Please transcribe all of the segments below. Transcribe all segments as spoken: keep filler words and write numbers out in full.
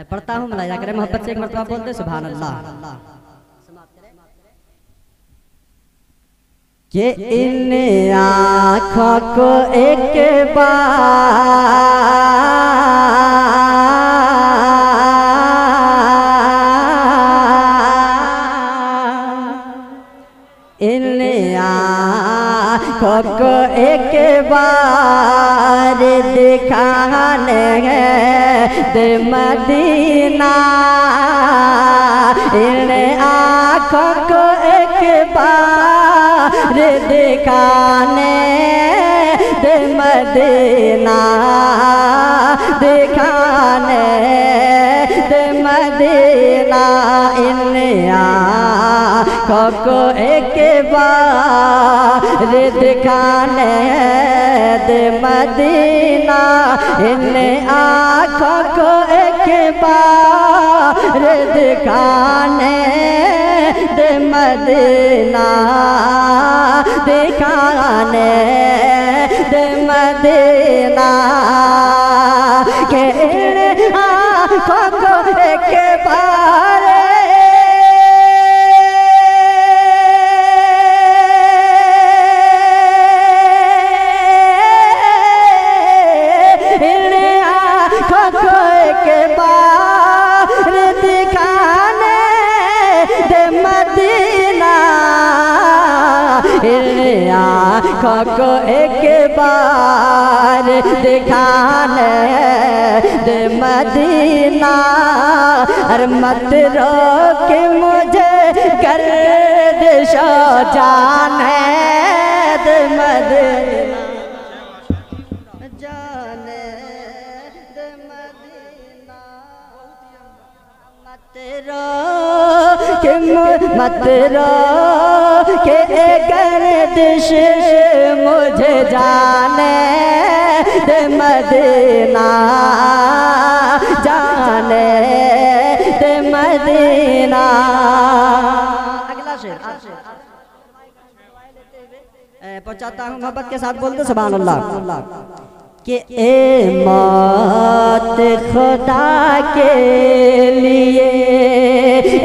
मैं पढ़ता हूँ, मलाइजा करे मोहब्बत से एक मरतबा बोलते सुभान अल्लाह के इन आँखों को एक बार इन आँखों को एक बार दिखाने दे मदीना, इन आँखों को एक बार दिखाने दे मदीना, दिखाने दे मदीना, इन आँखों को एक बार दिखाने दे मदीना, इन आँखों को एक बार दिखाने दे मदीना, दिखाने दे मदीना, के आँखों को एक बार आँखों को एक बार दिखाने दे मदीना, अरे मत रोके मुझे गर्दिशो जाने दे मदीना, जाने दे मदीना, मत रोके मत रोके गर्दिश मुझे जाने दे मदीना, जाने दे मदीना। अगला शेर पहुँचाता हूँ मोहब्बत के साथ बोलते सुभान अल्लाह के ए मौत खुदा के लिए, ए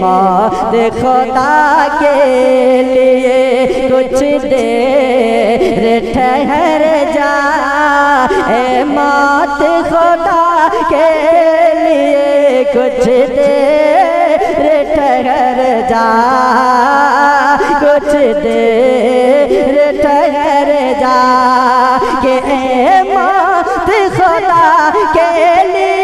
मौत खुदा के लिए कुछ देर ठहर जा, ए मौत खुदा के लिए कुछ देर ठहर जा, कुछ देर ठहर जा, के ए मौत खुदा के लिए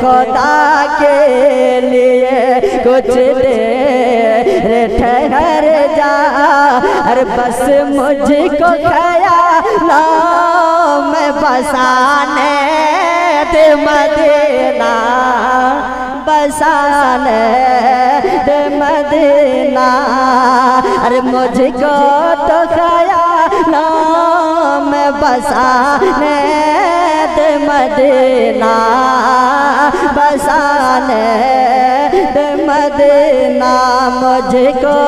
खुदा के लिए कुछ देर ठहर जा, अरे बस मुझको ख्यालों में बसाने दे मदीना, बसाने दे मदीना, अरे मुझको तो ख्यालों में बसाने दे मदीना, बसाने दे मदीना, मुझको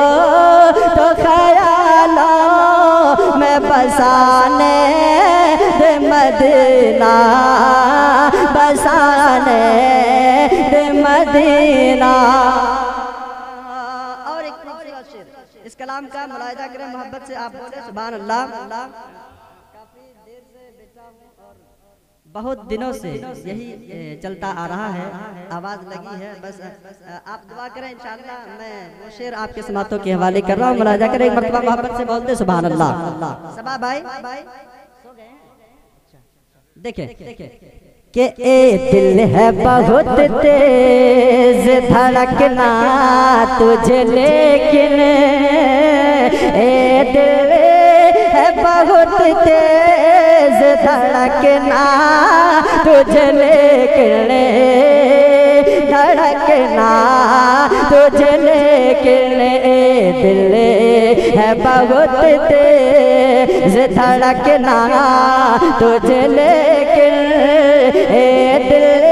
तो ख्यालों में बसाने दे मदीना, बसाने दे मदीना। और एक शेर इस कलाम का मुलाहिजा करें मोहब्बत से, आप बोले सुभान अल्लाह। बहुत दिनों से यही चलता आ रहा है, आवाज़ लगी है, बस आप दुआ करें इंशाअल्लाह। मैं वो शेर आपके समातों के हवाले कर रहा हूँ, मुलाहिजा करें एक मरतबा मोहब्बत से बोलते सुभान अल्लाह। सबा भाई देखे के ए दिल है बहुत तेज धड़कना तुझे लेकिन, ए दिल है बहुत तेज धड़कना तुझे लेकिन, धड़कना तुझे लेकिन, दिल है बहुत तेज से धड़कना तुझे लेकिन ए दिल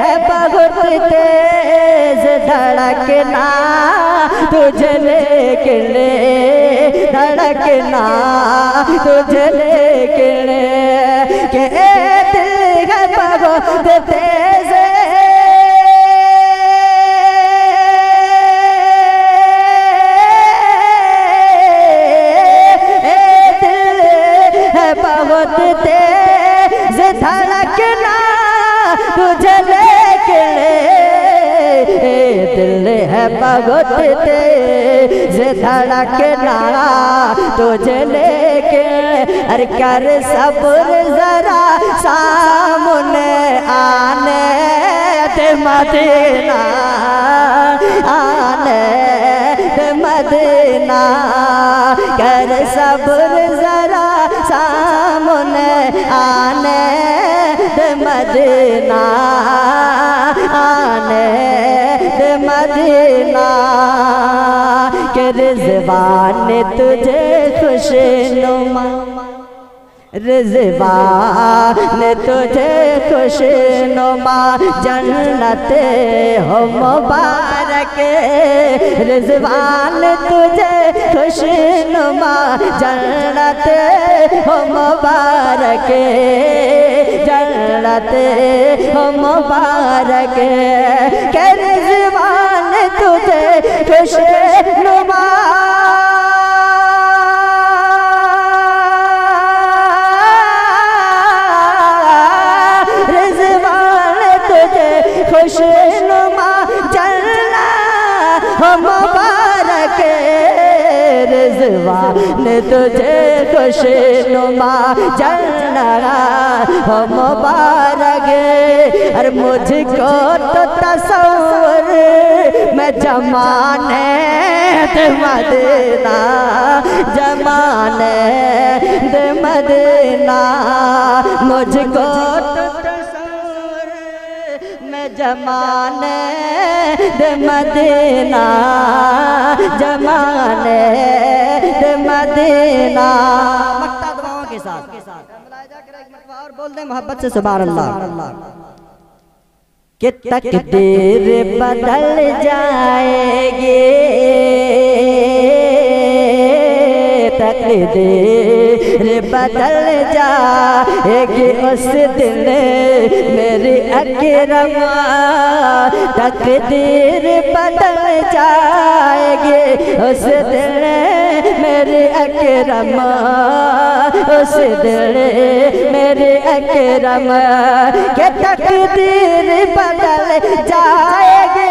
है बहुत तेज धड़कना तुझे लेकिन धड़कना तुझे लेकिन के दिल है बहुत तेज तेज धड़कना तुझे लेकिन ए दिल है बहुत तेज धड़कना तुझे लेकिन अरे कर सब्र जरा सामने आने दे मदीना आने दे मदीना कर सब्र जरा सामने आने दे मदीना आने दे मदीना के रिज़वान तुझे खुशनुमा रिज़वान तुझे खुशनुमा जन्नत हो मुबारक रिज़वान तुझे खुशनुमा जन्नत हो मुबारक जन्नत हो मुबारक के रिज़वान तुझे खुशनुमा खुशनुमा जलना हो मुबारक रिज़वान तुझे खुशनुमा जलना हो मुबारक अरे मुझको तो तस्वर मैं जमाने दे मदीना जमाने दे मदीना मुझको जमाने दे मदीना जमाने दे मदीना मक्ता दुआओं के साथ और बोल दे मोहब्बत से सुभान अल्लाह कि तकदीर बदल जाएगी तकदीर बदल जाएगी उस दिन मेरी अकरमा तकदीर बदल जाएगी उस दिन मेरी अकरमा उस दिन मेरी अकरमा के तकदीर बदल जाएगी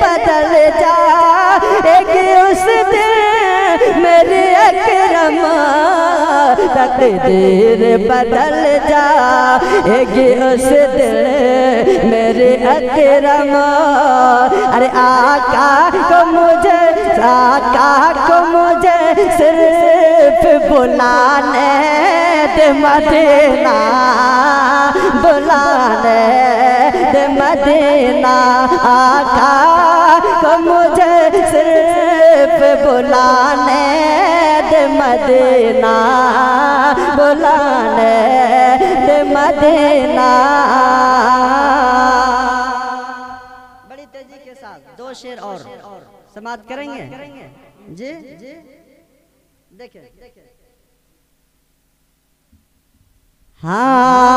बदल जाएगी उस दिन मेरी अकरमा तकदीर बदल जाएगी उस दिन मेरी अकरमा अरे आका को मुझे आका को मुझे सिर्फ बुलाने दे मदीना बुलाने दे मदीना आका को मुझे सिर्फ बुलाने दे मदीना बुलाने दे मदीना बड़ी तेजी के साथ दो शेर और समाप्त करेंगे जी जी देखिए हाँ।